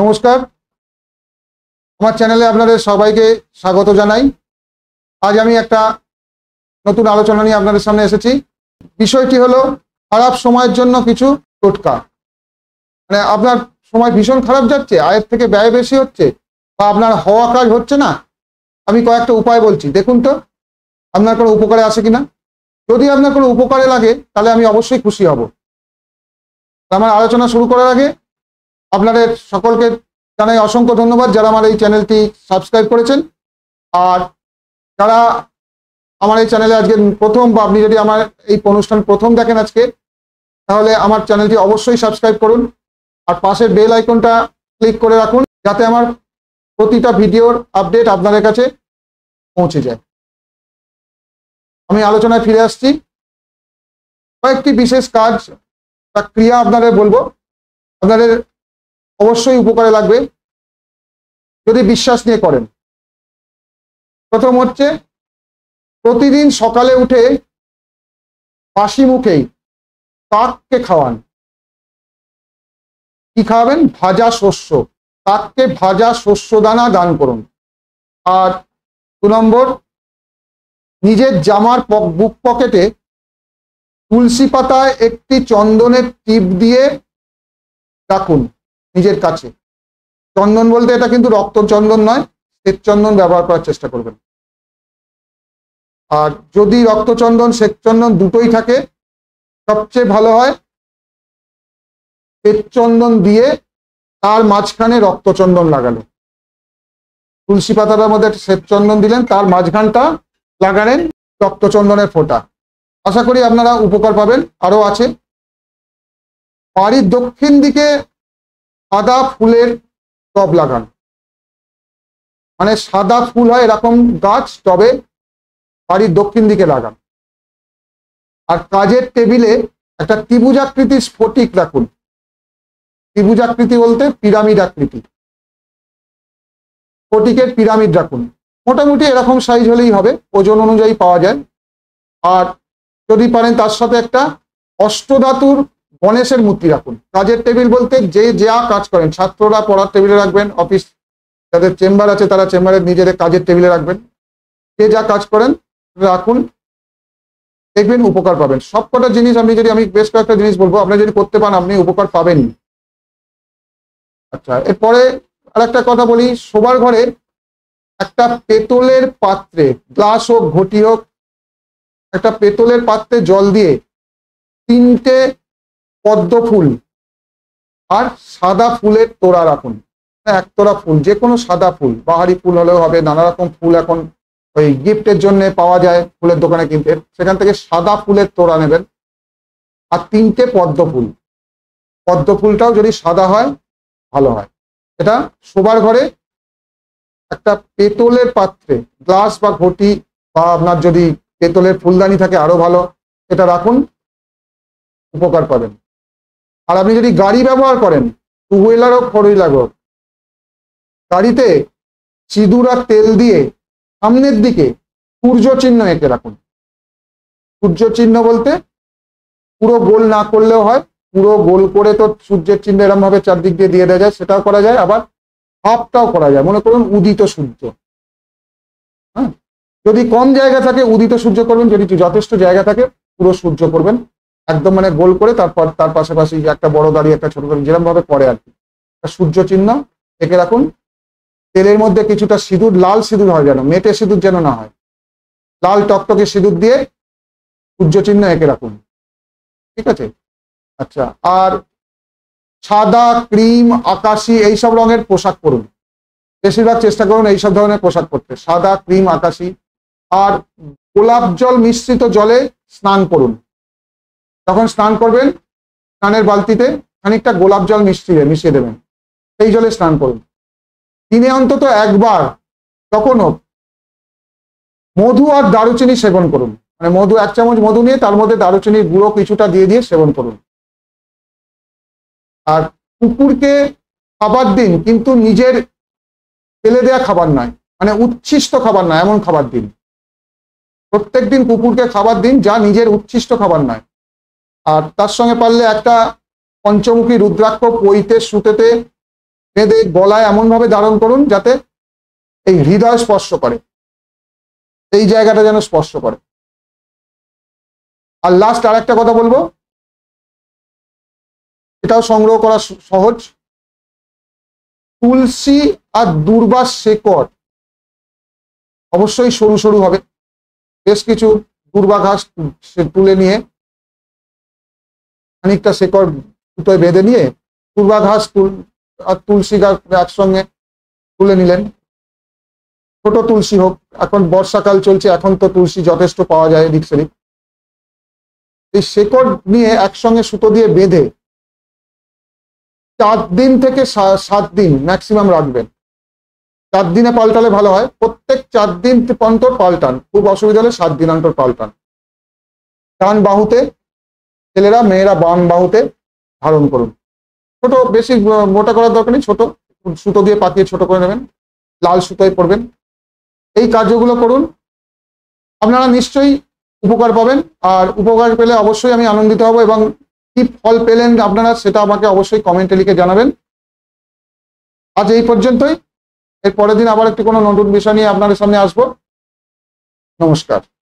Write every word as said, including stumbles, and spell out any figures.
नमस्कार हमारे चैनले आपनादेर सबाइके स्वागत जानाई। आज आमी एकटा नतून आलोचना निये आपनादेर सामने एसेछि। विषयटी हलो खराब समयेर जन्य किछु टोटका। माने आपनार समय भीषण खराब जाच्छे, आयेर थेके ब्यय बेशी होच्छे बा आपनार हवा काज होच्छे ना, आमी कयेकटा उपाय बोलछि, देखुन तो आपनार कोनो उपकारे आसे किना। यदि आपनार कोनो उपकारे लागे ताहले आमी अवश्यई खुशी हब। आमार आलोचना शुरू करार आगे আপনাদের সকলকে জানাই অসংখ্য ধন্যবাদ যারা আমার এই চ্যানেলটি সাবস্ক্রাইব করেছেন। আর যারা আমার এই চ্যানেলে আজকে প্রথম বা আপনি যদি আমার এই অনুষ্ঠান প্রথম দেখেন আজকে, তাহলে আমার চ্যানেলটি অবশ্যই সাবস্ক্রাইব করুন আর পাশের বেল আইকনটা ক্লিক করে রাখুন যাতে আমার প্রতিটা ভিডিওর আপডেট আপনাদের কাছে পৌঁছে যায়। আমি আলোচনায় ফিরে আসছি। কয়েকটি বিশেষ কাজ বা ক্রিয়া আপনাদের বলবো, আপনাদের অবশ্যই উপকারে লাগবে যদি বিশ্বাস নিয়ে করেন। প্রথম হচ্ছে প্রতিদিন সকালে উঠে বাসি মুখেই কাককে খাওয়ান। কি খাওয়াবেন? ভাজা শস্য। কাককে ভাজা শস্য দানা দান করুন। আর দু নম্বর, নিজের জামার বুক পকেটে তুলসী পাতায় একটি চন্দনের টিপ দিয়ে রাখুন নিজের কাছে। চন্দন বলতে এটা কিন্তু রক্ত চন্দন নয়, শ্বেত চন্দন ব্যবহার করার চেষ্টা করবেন। আর যদি রক্ত চন্দন শ্বেত চন্দন দুটোই থাকে সবচেয়ে ভালো হয়। শ্বেত চন্দন দিয়ে তার মাঝখানে রক্ত চন্দন লাগালেন, তুলসী পাতাটার মধ্যে শ্বেত চন্দন দিলেন, তার মাঝখানটা লাগালেন রক্ত চন্দনের ফোঁটা। আশা করি আপনারা উপকার পাবেন। আরো আছে, বাড়ির দক্ষিণ দিকে সাদা ফুলের টব লাগান। মানে সাদা ফুল হয় এরকম গাছ টবে বাড়ির দক্ষিণ দিকে লাগান। আর কাজের টেবিলে একটা ত্রিভুজাকৃতির স্ফটিক রাখুন। ত্রিভুজাকৃতি বলতে পিরামিড আকৃতি, স্ফটিকের পিরামিড রাখুন। মোটামুটি এরকম সাইজ হলেই হবে, ওজন অনুযায়ী পাওয়া যায়। আর যদি পারেন তার সাথে একটা অষ্টধাতুর গণেশের মূর্তি রাখুন। কাজের টেবিল বলতে যে যা কাজ করেন, ছাত্ররা পড়ার টেবিলে রাখবেন, অফিস যাদের চেম্বার আছে তারা চেম্বারের নিজেদের কাজের টেবিলে রাখবেন, যে যা কাজ করেন রাখুন, দেখবেন উপকার পাবেন। সবকটা জিনিস আপনি যদি, আমি বেশ কয়েকটা জিনিস বলবো, আপনি যদি করতে পান আপনি উপকার পাবেনই। আচ্ছা, এরপরে আর একটা কথা বলি, শোবার ঘরে একটা পেতলের পাত্রে, গ্লাস হোক ঘটি হোক, একটা পেতলের পাত্রে জল দিয়ে তিনটে পদ্ম ফুল আর সাদা ফুলের তোড়া রাখুন। এক তোড়া ফুল, যে কোনো সাদা ফুল, বাহারি ফুল হলেও হবে। নানা রকম ফুল এখন ওই গিফটের জন্য পাওয়া যায় ফুলের দোকানে কিনতে, সেখান থেকে সাদা ফুলের তোড়া নেবেন। আর তিনটে পদ্ম ফুল, পদ্ম ফুলটাও যদি সাদা হয় ভালো হয়। এটা শোবার ঘরে একটা পেতলের পাত্রে, গ্লাস বা ঘটি বা আপনার যদি পেতলের ফুলদানি থাকে আরো ভালো, এটা রাখুন, উপকার পাবেন। আর আপনি যদি গাড়ি ব্যবহার করেন, টু হুইলার হোক ফোর হুইলার হোক, গাড়িতে সিঁদুর আর তেল দিয়ে সামনের দিকে সূর্য চিহ্ন এঁকে রাখুন। সূর্য চিহ্ন বলতে পুরো গোল না করলেও হয়, পুরো গোল করে তো সূর্যের চিহ্ন এরকম ভাবে চারদিক দিয়ে দিয়ে দেওয়া যায়, সেটাও করা যায়, আবার হাফটাও করা যায়। মনে করুন উদিত সূর্য, হ্যাঁ, যদি কম জায়গা থাকে উদিত সূর্য করবেন, যদি যথেষ্ট জায়গা থাকে পুরো সূর্য করবেন, একদম মানে গোল করে, তারপর তার পাশাপাশি একটা বড় দাড়ি একটা ছোট দাড়ি, যেরকম ভাবে করে আর কি, সূর্য চিহ্ন এঁকে রাখুন। তেলের মধ্যে কিছুটা সিঁদুর, লাল সিঁদুর হয় যেন, মেটে সিঁদুর যেন না হয়, লাল টকটকে সিঁদুর দিয়ে সূর্য চিহ্ন এঁকে রাখুন, ঠিক আছে? আচ্ছা, আর সাদা, ক্রিম, আকাশি এইসব রঙের পোশাক পরুন। বেশিরভাগ চেষ্টা করুন এইসব ধরনের পোশাক পরতে, সাদা, ক্রিম, আকাশি। আর গোলাপ জল মিশ্রিত জলে স্নান করুন। যখন স্নান করবেন স্নানের বালতিতে খানিকটা গোলাপ জল মিশিয়ে মিশিয়ে দেবেন, সেই জলে স্নান করুন। দিনে অন্তত একবার তখন হোক মধু আর দারুচিনি সেবন করুন। মানে মধু, এক চামচ মধু নিয়ে তার মধ্যে দারুচিনির গুঁড়ো কিছুটা দিয়ে দিয়ে সেবন করুন। আর কুকুরকে খাবার দিন, কিন্তু নিজের ফেলে দেওয়া খাবার নয়, মানে উচ্ছিষ্ট খাবার নয়, এমন খাবার দিন। প্রত্যেকদিন কুকুরকে খাবার দিন যা নিজের উচ্ছিষ্ট খাবার নয়। আর তার সঙ্গে পারলে একটা পঞ্চমুখী রুদ্রাক্ষ পইতে সুতেতে বেঁধে গলায় এমন ভাবে ধারণ করুন যাতে এই হৃদয় স্পর্শ করে, এই জায়গাটা যেন স্পর্শ করে। আর লাস্ট আর একটা কথা বলবো, এটাও সংগ্রহ করা সহজ। তুলসী আর দুর্বা শেকড় অবশ্যই সরু সরু হবে, বেশ কিছু দুর্বা ঘাস তুলে নিয়ে খানিকটা শেকড় সুতোয় বেঁধে নিয়ে দুর্বা ঘাস আর তুলসী গাছ একসঙ্গে তুলে নিলেন। ছোট তুলসী হোক, এখন বর্ষাকাল চলছে, এখন তো তুলসী যথেষ্ট পাওয়া যায় এদিক সেদিক। এই শেকড় নিয়ে একসঙ্গে সুতো দিয়ে বেঁধে চার দিন থেকে সাত দিন ম্যাক্সিমাম রাখবেন। চার দিনে পাল্টালে ভালো হয়, প্রত্যেক চার দিন অন্তর পাল্টান, খুব অসুবিধা হলে সাত দিন অন্তর পাল্টান। ডান বাহুতে ছেলেরা, মেয়েরা বাম বাহুতে ধারণ করুন। ছোট, বেশি মোটা করার দরকার নেই, ছোট সুতো দিয়ে পাকিয়ে ছোট করে নেবেন, লাল সুতোয় পরবেন। এই কার্যগুলো করুন, আপনারা নিশ্চয়ই উপকার পাবেন। আর উপকার পেলে অবশ্যই আমি আনন্দিত হব, এবং কি ফল পেলেন আপনারা সেটা আমাকে অবশ্যই কমেন্টে লিখে জানাবেন। আজ এই পর্যন্তই, এর পরের দিন আবার একটি কোনো নতুন বিষয় নিয়ে আপনাদের সামনে আসবো। নমস্কার।